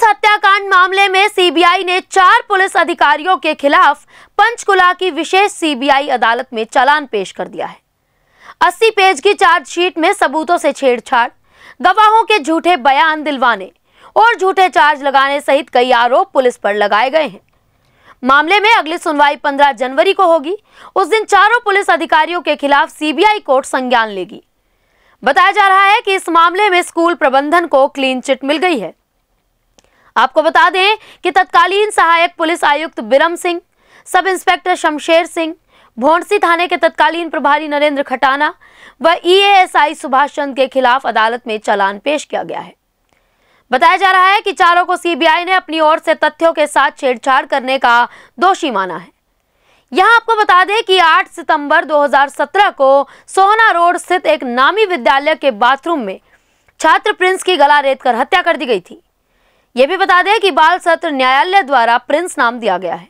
हंस हत्याकांड मामले में सीबीआई ने 4 पुलिस अधिकारियों के खिलाफ पंचकुला की विशेष सीबीआई अदालत में चालान पेश कर दिया है। 80 पेज की चार्जशीट में सबूतों से छेड़छाड़, गवाहों के झूठे बयान दिलवाने और झूठे चार्ज लगाने सहित कई आरोप पुलिस पर लगाए गए हैं। मामले में अगली सुनवाई 15 जनवरी को होगी। उस दिन चारों पुलिस अधिकारियों के खिलाफ सीबीआई कोर्ट संज्ञान लेगी। बताया जा रहा है कि इस मामले में स्कूल प्रबंधन को क्लीन चिट मिल गई है। आपको बता दें कि तत्कालीन सहायक पुलिस आयुक्त बिरम सिंह, सब इंस्पेक्टर शमशेर सिंह, भोंडसी थाने के तत्कालीन प्रभारी नरेंद्र खटाना व ईएएसआई सुभाष चंद के खिलाफ अदालत में चालान पेश किया गया है। बताया जा रहा है कि चारों को सीबीआई ने अपनी ओर से तथ्यों के साथ छेड़छाड़ करने का दोषी माना है। यहां आपको बता दें कि 8 सितंबर 2017 को सोहना रोड स्थित एक नामी विद्यालय के बाथरूम में छात्र प्रिंस की गला रेतकर हत्या कर दी गई थी। यह भी बता दें कि बाल सत्र न्यायालय द्वारा प्रिंस नाम दिया गया है।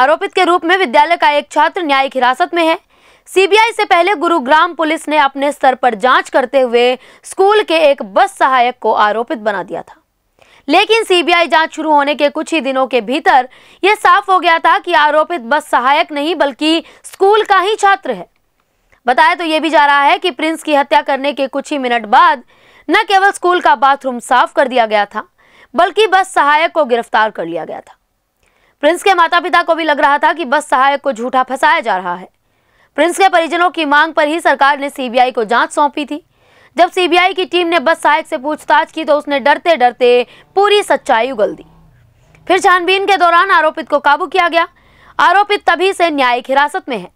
आरोपित के रूप में विद्यालय का एक छात्र न्यायिक हिरासत में है। सीबीआई से पहले गुरुग्राम पुलिस ने अपने स्तर पर जांच करते हुए स्कूल के एक बस सहायक को आरोपित बना दिया था, लेकिन सीबीआई जांच शुरू होने के कुछ ही दिनों के भीतर यह साफ हो गया था कि आरोपित बस सहायक नहीं बल्कि स्कूल का ही छात्र है। बताया तो यह भी जा रहा है कि प्रिंस की हत्या करने के कुछ ही मिनट बाद न केवल स्कूल का बाथरूम साफ कर दिया गया था, बल्कि बस सहायक को गिरफ्तार कर लिया गया था। प्रिंस के माता पिता को भी लग रहा था कि बस सहायक को झूठा फंसाया जा रहा है। प्रिंस के परिजनों की मांग पर ही सरकार ने सीबीआई को जांच सौंपी थी। जब सीबीआई की टीम ने बस सहायक से पूछताछ की तो उसने डरते डरते पूरी सच्चाई उगल दी। फिर छानबीन के दौरान आरोपित को काबू किया गया। आरोपित तभी से न्यायिक हिरासत में है।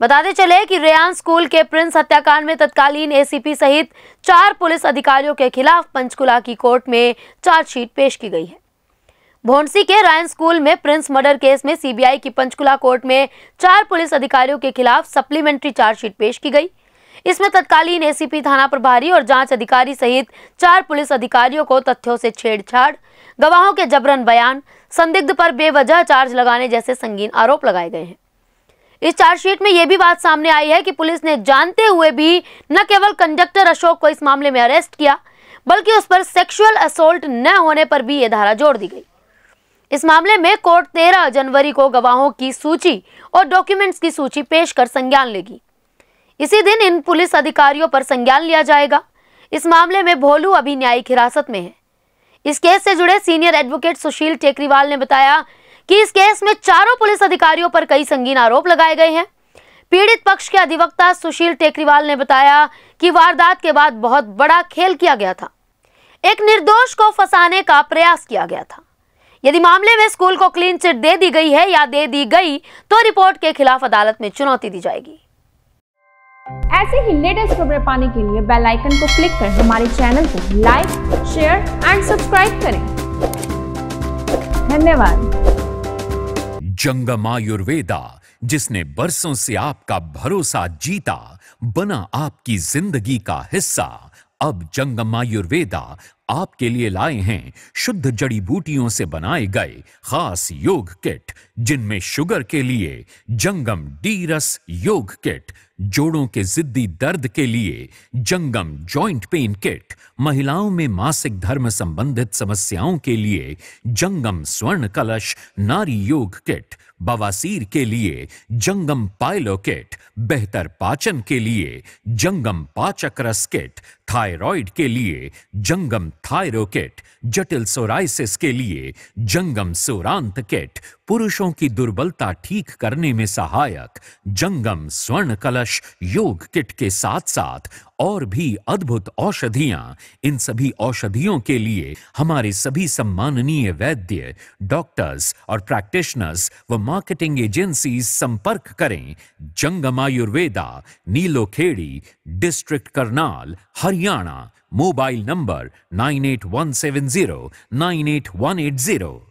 बताते चले कि रेयान स्कूल के प्रिंस हत्याकांड में तत्कालीन एसीपी सहित 4 पुलिस अधिकारियों के खिलाफ पंचकुला की कोर्ट में चार्जशीट पेश की गई है। भोंडसी के रायन स्कूल में प्रिंस मर्डर केस में सीबीआई की पंचकुला कोर्ट में 4 पुलिस अधिकारियों के खिलाफ सप्लीमेंट्री चार्जशीट पेश की गई। इसमें तत्कालीन एसीपी, थाना प्रभारी और जांच अधिकारी सहित 4 पुलिस अधिकारियों को तथ्यों से छेड़छाड़, गवाहों के जबरन बयान, संदिग्ध पर बेवजह चार्ज लगाने जैसे संगीन आरोप लगाए गए हैं। इस चार्जशीट में यह भी बात सामने आई है कि पुलिस ने जानते हुए भी न केवल कंडक्टर अशोक को इस मामले में अरेस्ट किया, बल्कि उस पर सेक्सुअल असोल्ट न होने पर भी यह धारा जोड़ दी गई। इस मामले में कोर्ट 13 जनवरी को गवाहों की सूची और डॉक्यूमेंट्स की सूची पेश कर संज्ञान लेगी। इसी दिन इन पुलिस अधिकारियों पर संज्ञान लिया जाएगा। इस मामले में भोलू अभी न्यायिक हिरासत में है। इस केस से जुड़े सीनियर एडवोकेट सुशील टेकरीवाल ने बताया कि इस केस में चारों पुलिस अधिकारियों पर कई संगीन आरोप लगाए गए हैं। पीड़ित पक्ष के अधिवक्ता सुशील टेकरीवाल ने बताया कि वारदात के बाद बहुत बड़ा खेल किया गया था। एक निर्दोष को फंसाने का प्रयास किया गया था। यदि मामले में स्कूल को क्लीन चिट दे दी गई है या दे दी गई तो रिपोर्ट के खिलाफ अदालत में चुनौती दी जाएगी। ऐसे ही लेटेस्ट खबरें पाने के लिए बेल आइकन को क्लिक कर हमारे चैनल को लाइक, शेयर एंड सब्सक्राइब करें। धन्यवाद। जंगम आयुर्वेदा, जिसने बरसों से आपका भरोसा जीता, बना आपकी जिंदगी का हिस्सा। अब जंगम आयुर्वेदा आपके लिए लाए हैं शुद्ध जड़ी बूटियों से बनाए गए खास योग किट, जिनमें शुगर के लिए जंगम डी रस योग किट, जोड़ों के जिद्दी दर्द के लिए जंगम जॉइंट पेन किट, महिलाओं में मासिक धर्म संबंधित समस्याओं के लिए जंगम स्वर्ण कलश नारी योग किट, बवासीर के लिए जंगम पाइलो किट, बेहतर पाचन के लिए जंगम पाचक रस किट, थायराइड के लिए जंगम थायरो किट, जटिल सोराइसिस के लिए जंगम सोरांत किट, पुरुषों की दुर्बलता ठीक करने में सहायक जंगम स्वर्ण कलश योग किट के साथ साथ और भी अद्भुत औषधियां। इन सभी औषधियों के लिए हमारे सभी सम्माननीय वैद्य, डॉक्टर्स और प्रैक्टिशनर्स व मार्केटिंग एजेंसी संपर्क करें। Jangam Ayurveda, Nilokheri, district Karnal, Haryana. Mobile number 9817098180।